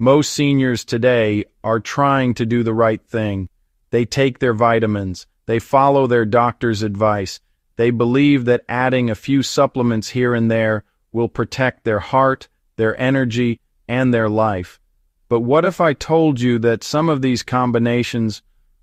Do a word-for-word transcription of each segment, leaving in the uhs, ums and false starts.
Most seniors today are trying to do the right thing. They take their vitamins. They follow their doctor's advice. They believe that adding a few supplements here and there will protect their heart, their energy, and their life. But what if I told you that some of these combinations,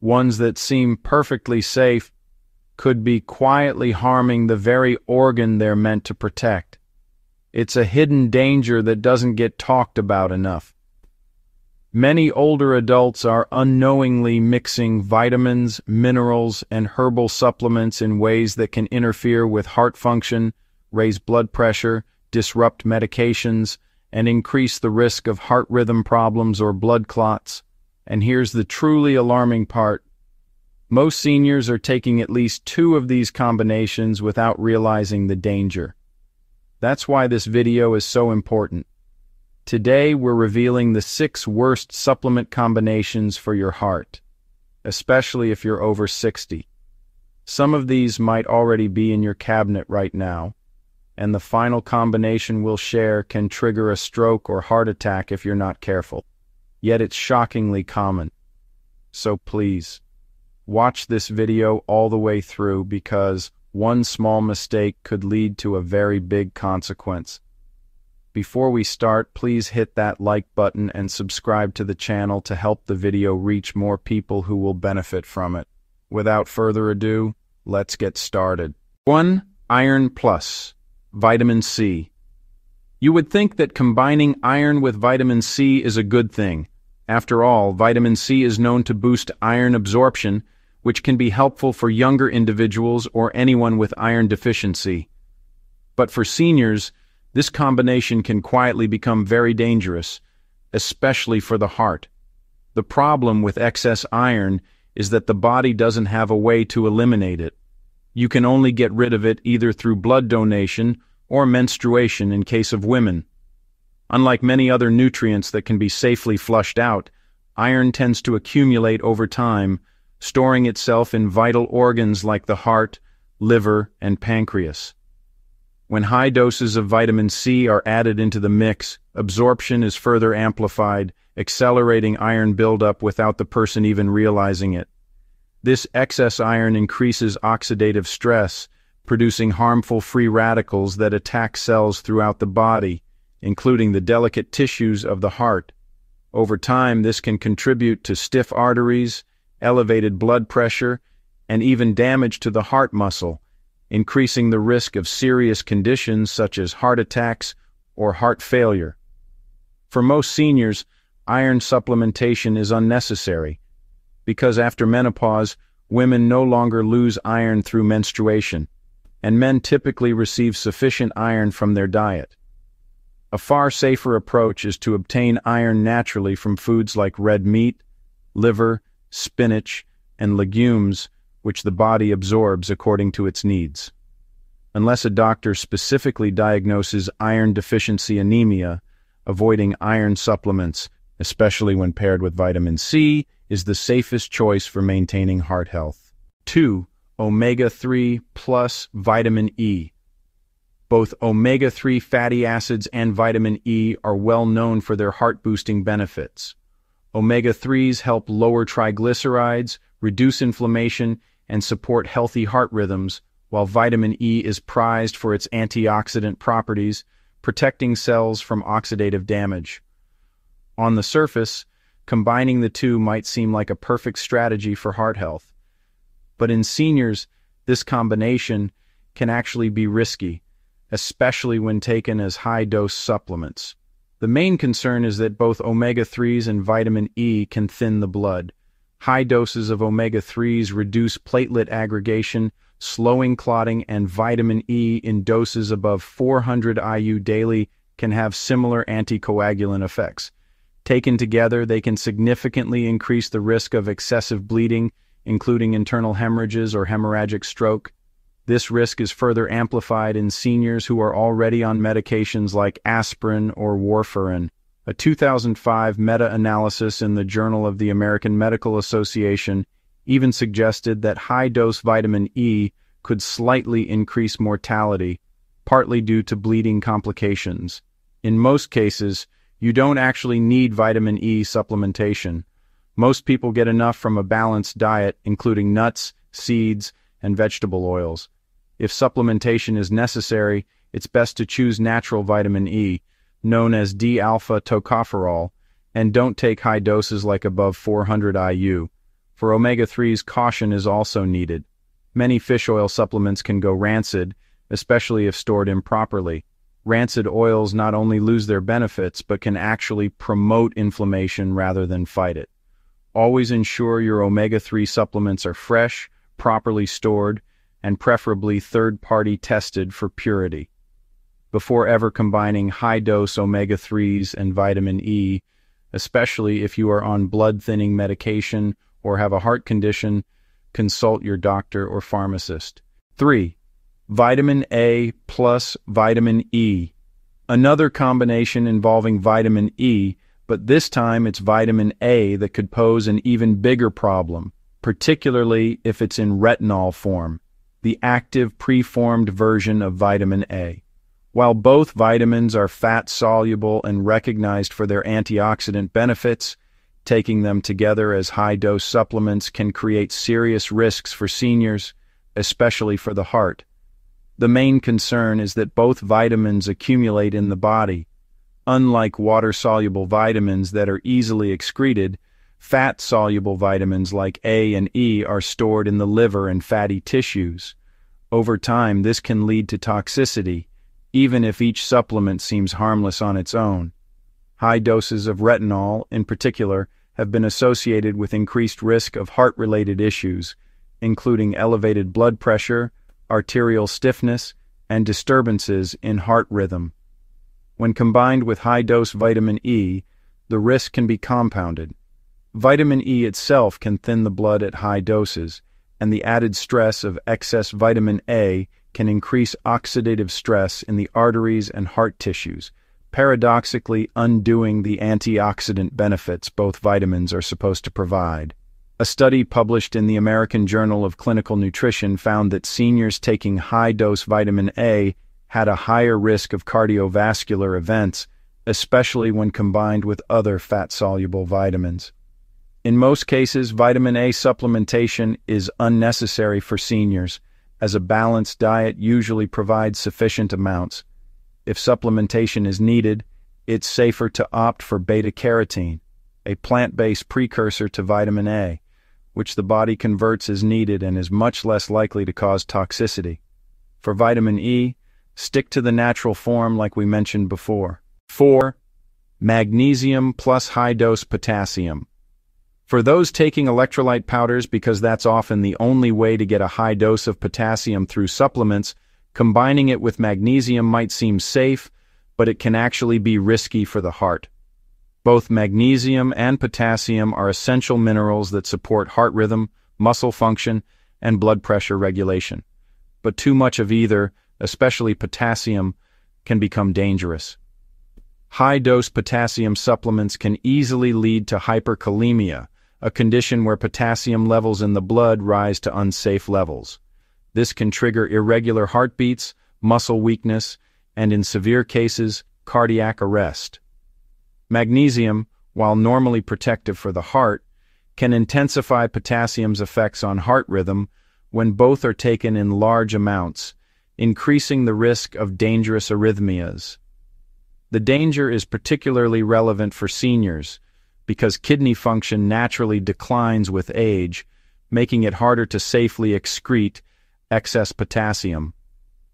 ones that seem perfectly safe, could be quietly harming the very organ they're meant to protect? It's a hidden danger that doesn't get talked about enough. Many older adults are unknowingly mixing vitamins, minerals, and herbal supplements in ways that can interfere with heart function, raise blood pressure, disrupt medications, and increase the risk of heart rhythm problems or blood clots. And here's the truly alarming part. Most seniors are taking at least two of these combinations without realizing the danger. That's why this video is so important. Today, we're revealing the six worst supplement combinations for your heart, especially if you're over sixty. Some of these might already be in your cabinet right now, and the final combination we'll share can trigger a stroke or heart attack if you're not careful. Yet it's shockingly common. So please, watch this video all the way through, because one small mistake could lead to a very big consequence. Before we start, please hit that like button and subscribe to the channel to help the video reach more people who will benefit from it. Without further ado, let's get started. one. Iron Plus. Vitamin C. You would think that combining iron with vitamin C is a good thing. After all, vitamin C is known to boost iron absorption, which can be helpful for younger individuals or anyone with iron deficiency. But for seniors, this combination can quietly become very dangerous, especially for the heart. The problem with excess iron is that the body doesn't have a way to eliminate it. You can only get rid of it either through blood donation or menstruation in case of women. Unlike many other nutrients that can be safely flushed out, iron tends to accumulate over time, storing itself in vital organs like the heart, liver, and pancreas. When high doses of vitamin C are added into the mix, absorption is further amplified, accelerating iron buildup without the person even realizing it. This excess iron increases oxidative stress, producing harmful free radicals that attack cells throughout the body, including the delicate tissues of the heart. Over time, this can contribute to stiff arteries, elevated blood pressure, and even damage to the heart muscle, increasing the risk of serious conditions such as heart attacks or heart failure. For most seniors, iron supplementation is unnecessary, because after menopause, women no longer lose iron through menstruation, and men typically receive sufficient iron from their diet. A far safer approach is to obtain iron naturally from foods like red meat, liver, spinach, and legumes, which the body absorbs according to its needs. Unless a doctor specifically diagnoses iron deficiency anemia, avoiding iron supplements, especially when paired with vitamin C, is the safest choice for maintaining heart health. two. Omega three plus vitamin E. Both omega three fatty acids and vitamin E are well known for their heart-boosting benefits. omega threes help lower triglycerides, reduce inflammation, and support healthy heart rhythms, while vitamin E is prized for its antioxidant properties, protecting cells from oxidative damage. On the surface, combining the two might seem like a perfect strategy for heart health. But in seniors, this combination can actually be risky, especially when taken as high-dose supplements. The main concern is that both omega threes and vitamin E can thin the blood. High doses of omega threes reduce platelet aggregation, slowing clotting, and vitamin E in doses above four hundred I U daily can have similar anticoagulant effects. Taken together, they can significantly increase the risk of excessive bleeding, including internal hemorrhages or hemorrhagic stroke. This risk is further amplified in seniors who are already on medications like aspirin or warfarin. A two thousand five meta-analysis in the Journal of the American Medical Association even suggested that high-dose vitamin E could slightly increase mortality, partly due to bleeding complications. In most cases, you don't actually need vitamin E supplementation. Most people get enough from a balanced diet, including nuts, seeds, and vegetable oils. If supplementation is necessary, it's best to choose natural vitamin E, known as D alpha tocopherol, and don't take high doses like above four hundred I U. For omega threes, caution is also needed. Many fish oil supplements can go rancid, especially if stored improperly. Rancid oils not only lose their benefits, but can actually promote inflammation rather than fight it. Always ensure your omega three supplements are fresh, properly stored, and preferably third-party tested for purity. Before ever combining high-dose omega threes and vitamin E, especially if you are on blood-thinning medication or have a heart condition, consult your doctor or pharmacist. three. Vitamin A plus vitamin E. Another combination involving vitamin E, but this time it's vitamin A that could pose an even bigger problem, particularly if it's in retinol form, the active preformed version of vitamin A. While both vitamins are fat-soluble and recognized for their antioxidant benefits, taking them together as high-dose supplements can create serious risks for seniors, especially for the heart. The main concern is that both vitamins accumulate in the body. Unlike water-soluble vitamins that are easily excreted, fat-soluble vitamins like A and E are stored in the liver and fatty tissues. Over time, this can lead to toxicity, even if each supplement seems harmless on its own. High doses of retinol, in particular, have been associated with increased risk of heart-related issues, including elevated blood pressure, arterial stiffness, and disturbances in heart rhythm. When combined with high-dose vitamin E, the risk can be compounded. Vitamin E itself can thin the blood at high doses, and the added stress of excess vitamin A can increase oxidative stress in the arteries and heart tissues, paradoxically undoing the antioxidant benefits both vitamins are supposed to provide. A study published in the American Journal of Clinical Nutrition found that seniors taking high-dose vitamin A had a higher risk of cardiovascular events, especially when combined with other fat-soluble vitamins. In most cases, vitamin A supplementation is unnecessary for seniors, as a balanced diet usually provides sufficient amounts. If supplementation is needed, it's safer to opt for beta-carotene, a plant-based precursor to vitamin A, which the body converts as needed and is much less likely to cause toxicity. For vitamin E, stick to the natural form like we mentioned before. four. Magnesium plus high-dose potassium. For those taking electrolyte powders, because that's often the only way to get a high dose of potassium through supplements, combining it with magnesium might seem safe, but it can actually be risky for the heart. Both magnesium and potassium are essential minerals that support heart rhythm, muscle function, and blood pressure regulation. But too much of either, especially potassium, can become dangerous. High-dose potassium supplements can easily lead to hyperkalemia, a condition where potassium levels in the blood rise to unsafe levels. This can trigger irregular heartbeats, muscle weakness, and in severe cases, cardiac arrest. Magnesium, while normally protective for the heart, can intensify potassium's effects on heart rhythm when both are taken in large amounts, increasing the risk of dangerous arrhythmias. The danger is particularly relevant for seniors because kidney function naturally declines with age, making it harder to safely excrete excess potassium.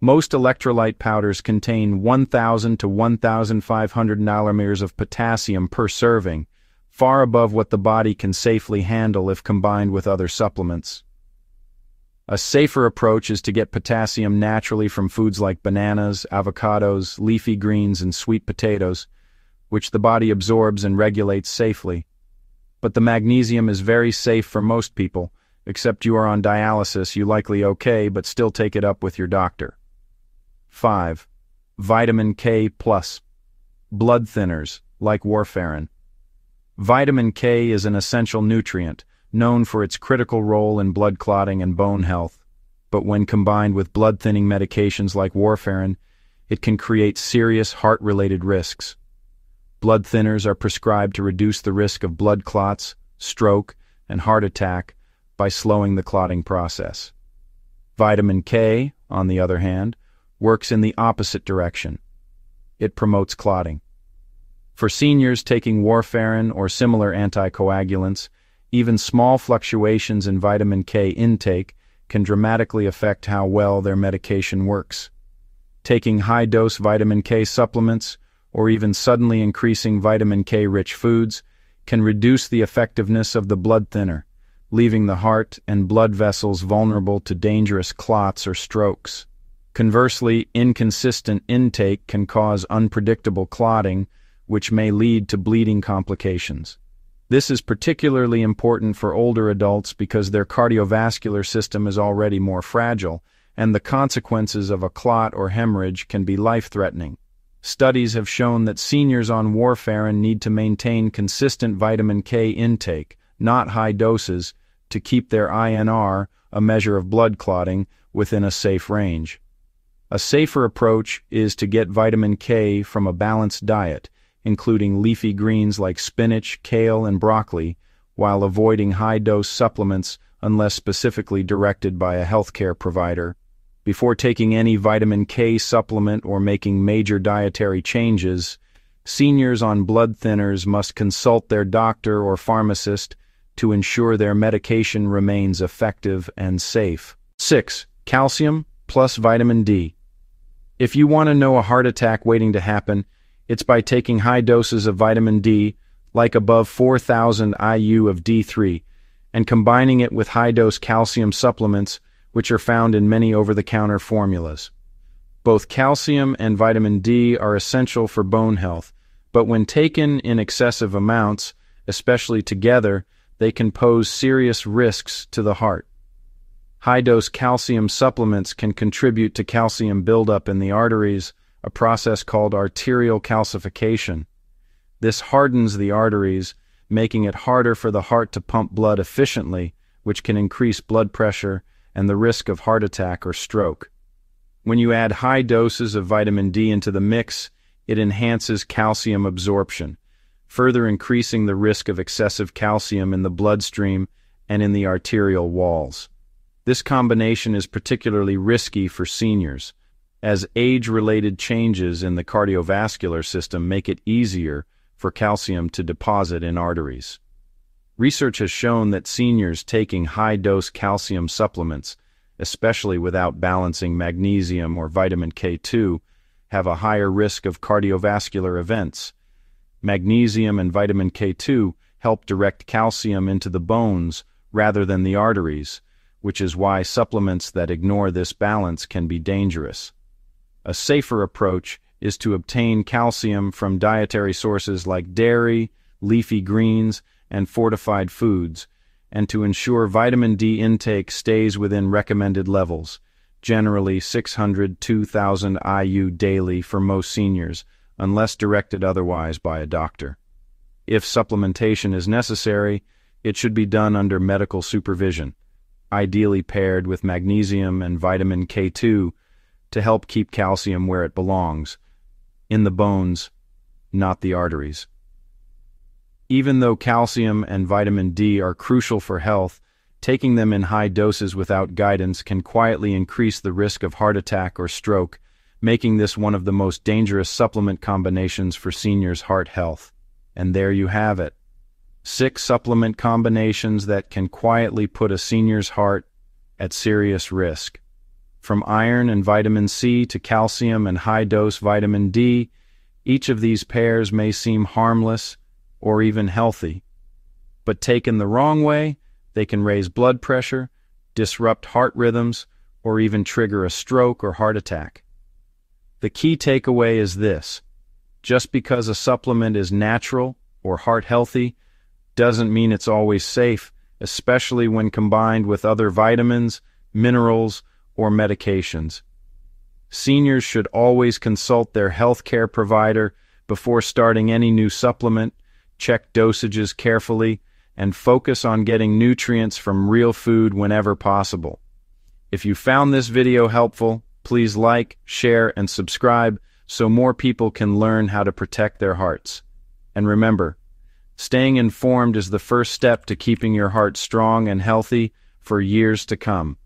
Most electrolyte powders contain one thousand to one thousand five hundred nanomoles of potassium per serving, far above what the body can safely handle if combined with other supplements. A safer approach is to get potassium naturally from foods like bananas, avocados, leafy greens, and sweet potatoes, which the body absorbs and regulates safely. But the magnesium is very safe for most people. Except you are on dialysis, you likely okay, but still take it up with your doctor. five. Vitamin K plus. Blood thinners, like warfarin. Vitamin K is an essential nutrient, known for its critical role in blood clotting and bone health. But when combined with blood-thinning medications like warfarin, it can create serious heart-related risks. Blood thinners are prescribed to reduce the risk of blood clots, stroke, and heart attack by slowing the clotting process. Vitamin K, on the other hand, works in the opposite direction. It promotes clotting. For seniors taking warfarin or similar anticoagulants, even small fluctuations in vitamin K intake can dramatically affect how well their medication works. Taking high-dose vitamin K supplements, or even suddenly increasing vitamin K-rich foods, can reduce the effectiveness of the blood thinner, leaving the heart and blood vessels vulnerable to dangerous clots or strokes. Conversely, inconsistent intake can cause unpredictable clotting, which may lead to bleeding complications. This is particularly important for older adults because their cardiovascular system is already more fragile, and the consequences of a clot or hemorrhage can be life-threatening. Studies have shown that seniors on warfarin need to maintain consistent vitamin K intake, not high doses, to keep their I N R, a measure of blood clotting, within a safe range. A safer approach is to get vitamin K from a balanced diet, including leafy greens like spinach, kale, and broccoli, while avoiding high-dose supplements unless specifically directed by a healthcare provider. Before taking any vitamin K supplement or making major dietary changes, seniors on blood thinners must consult their doctor or pharmacist to ensure their medication remains effective and safe. six. Calcium plus vitamin D. If you want to know a heart attack waiting to happen, it's by taking high doses of vitamin D, like above four thousand I U of D three, and combining it with high-dose calcium supplements, which are found in many over-the-counter formulas. Both calcium and vitamin D are essential for bone health, but when taken in excessive amounts, especially together, they can pose serious risks to the heart. High-dose calcium supplements can contribute to calcium buildup in the arteries, a process called arterial calcification. This hardens the arteries, making it harder for the heart to pump blood efficiently, which can increase blood pressure and the risk of heart attack or stroke. When you add high doses of vitamin D into the mix, it enhances calcium absorption, further increasing the risk of excessive calcium in the bloodstream and in the arterial walls. This combination is particularly risky for seniors, as age-related changes in the cardiovascular system make it easier for calcium to deposit in arteries. Research has shown that seniors taking high-dose calcium supplements, especially without balancing magnesium or vitamin K two, have a higher risk of cardiovascular events. Magnesium and vitamin K two help direct calcium into the bones rather than the arteries, which is why supplements that ignore this balance can be dangerous. A safer approach is to obtain calcium from dietary sources like dairy, leafy greens, and fortified foods, and to ensure vitamin D intake stays within recommended levels, generally six hundred to two thousand I U daily for most seniors, unless directed otherwise by a doctor. If supplementation is necessary, it should be done under medical supervision, ideally paired with magnesium and vitamin K two, to help keep calcium where it belongs, in the bones, not the arteries. Even though calcium and vitamin D are crucial for health, taking them in high doses without guidance can quietly increase the risk of heart attack or stroke, making this one of the most dangerous supplement combinations for seniors' heart health. And there you have it. Six supplement combinations that can quietly put a senior's heart at serious risk. From iron and vitamin C to calcium and high-dose vitamin D, each of these pairs may seem harmless or even healthy. But taken the wrong way, they can raise blood pressure, disrupt heart rhythms, or even trigger a stroke or heart attack. The key takeaway is this: just because a supplement is natural or heart healthy doesn't mean it's always safe, especially when combined with other vitamins, minerals, or medications. Seniors should always consult their healthcare provider before starting any new supplement, check dosages carefully, and focus on getting nutrients from real food whenever possible. If you found this video helpful, please like, share, and subscribe so more people can learn how to protect their hearts. And remember, staying informed is the first step to keeping your heart strong and healthy for years to come.